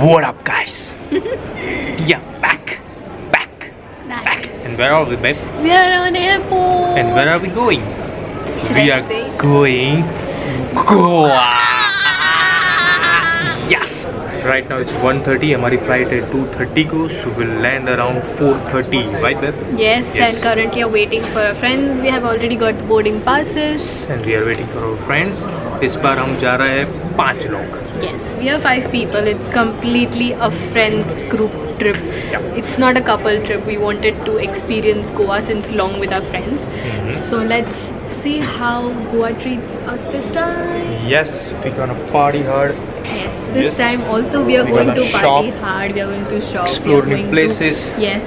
What up, guys? Yeah, back. And where are we, babe? We are on the airport. And where are we going? We are going Goa. Yes. Right now it's 1:30. Our flight at 2:30 goes. So we'll land around 4:30. Right, babe? Yes. And currently are waiting for our friends. We have already got boarding passes. And we are waiting for our friends. This bar hum ja rahe hai 5 log. Yes, we are 5 people. It's completely a friends group trip. Yeah. It's not a couple trip. We wanted to experience Goa since long with our friends. So let's see how Goa treats us this time. Yes, we're gonna party hard. Yes, this time also we are going to party hard. We are going to shop. Explore new places. Yes.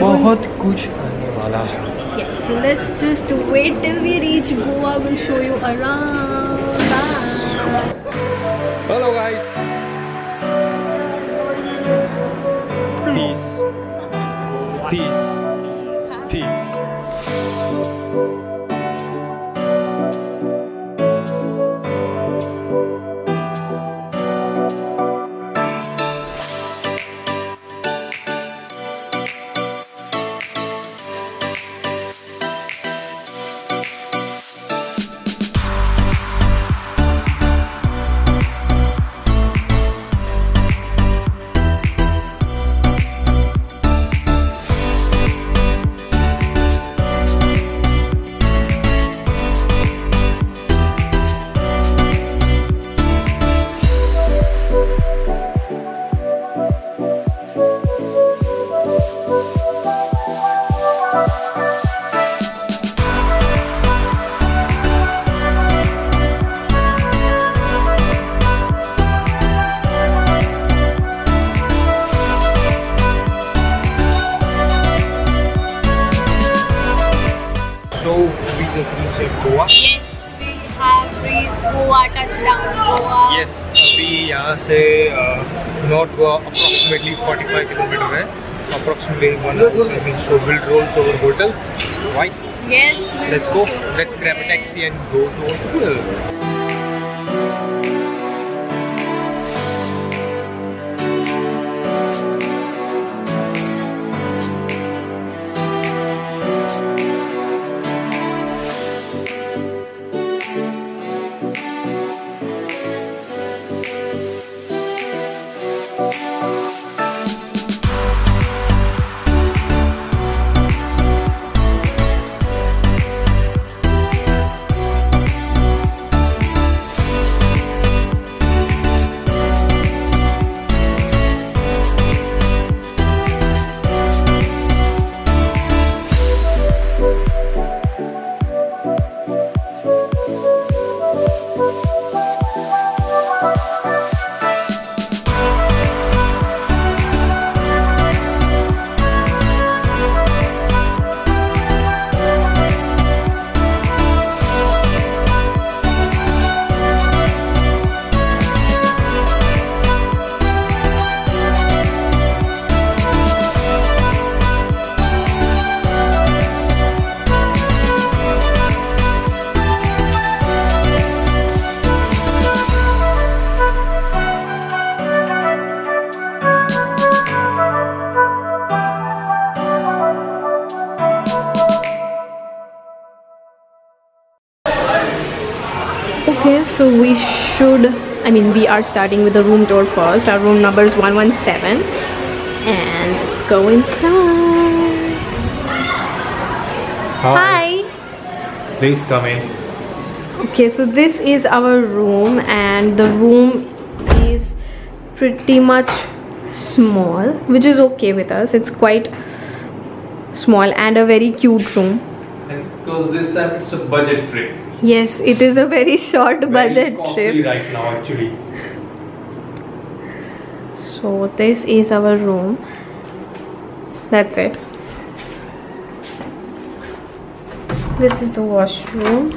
बहुत कुछ आने वाला है. Yes, so let's just wait till we reach Goa. We'll show you around. Hello guys. Peace. Goa. Yes, we have reached Goa, touchdown Goa. Yes, we are from North Goa approximately 45 km, approximately 1 hour. So we'll roll to our hotel. Right? Yes. Let's go. Let's grab a taxi and go to our hotel. Okay, so we are starting with the room tour first. Our room number is 117 and let's go inside. Hi. Please come in. Okay, so this is our room and the room is pretty much small, which is okay with us. It's quite small and a very cute room. And because this time it's a budget trip. Yes, it is a very short budget trip. Right now, actually. So this is our room. That's it. This is the washroom.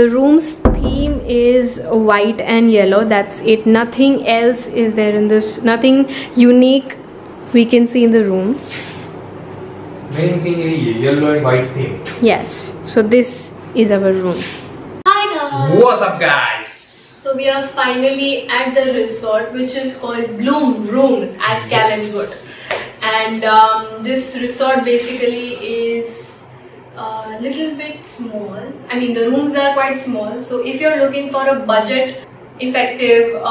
The room's theme is white and yellow. That's it. Nothing else is there in this. Nothing unique we can see in the room. Main thing is yellow and white theme. Yes, so this is our room. Hi What's up, guys? So we are finally at the resort, which is called Bloom Rooms at Callangood. And this resort basically is a little bit small. I mean, the rooms are quite small. So if you're looking for a budget effective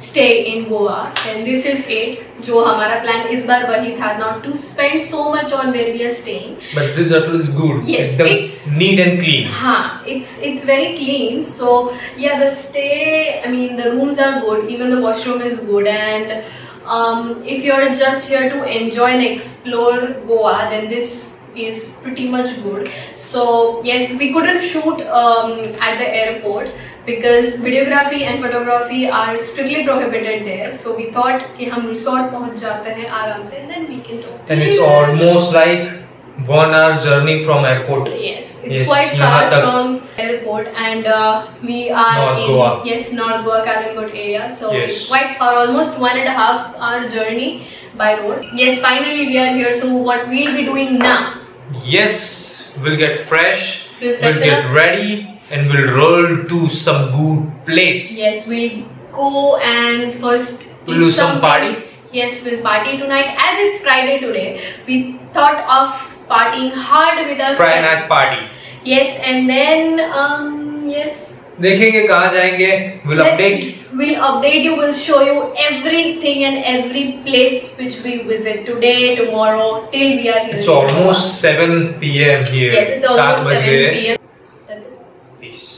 stay in Goa, then this is it. जो हमारा plan इस बार वही था, not to spend so much on where we are staying. But this hotel is good. Yes, it's neat and clean. हाँ, it's very clean. So yeah, the stay, I mean, the rooms are good. Even the washroom is good. And if you're just here to enjoy and explore Goa, then this is pretty much good. So yes, we couldn't shoot at the airport because videography and photography are strictly prohibited there. So we thought कि हम resort पहुँच जाते हैं आराम से, and then we can talk. Then it's almost like 1 hour journey from airport. Yes, it's quite far from airport, and we are in North Goa, Callangood area. So it's quite far, almost 1.5 hour journey by road. Yes, finally we are here. So what we'll be doing now? Yes, we'll get fresh, we'll get ready, and we'll roll to some good place. Yes, we'll go and first we'll do some party. Yes, we'll party tonight. As it's Friday today, we thought of partying hard with our Friday night party. Yes, and then देखेंगे कहाँ जाएंगे. We'll update. We'll update you. We'll show you everything and every place which we visit today, tomorrow, till we are here. It's almost 7 PM here. Yes, it's almost 7 PM. That's it. Peace.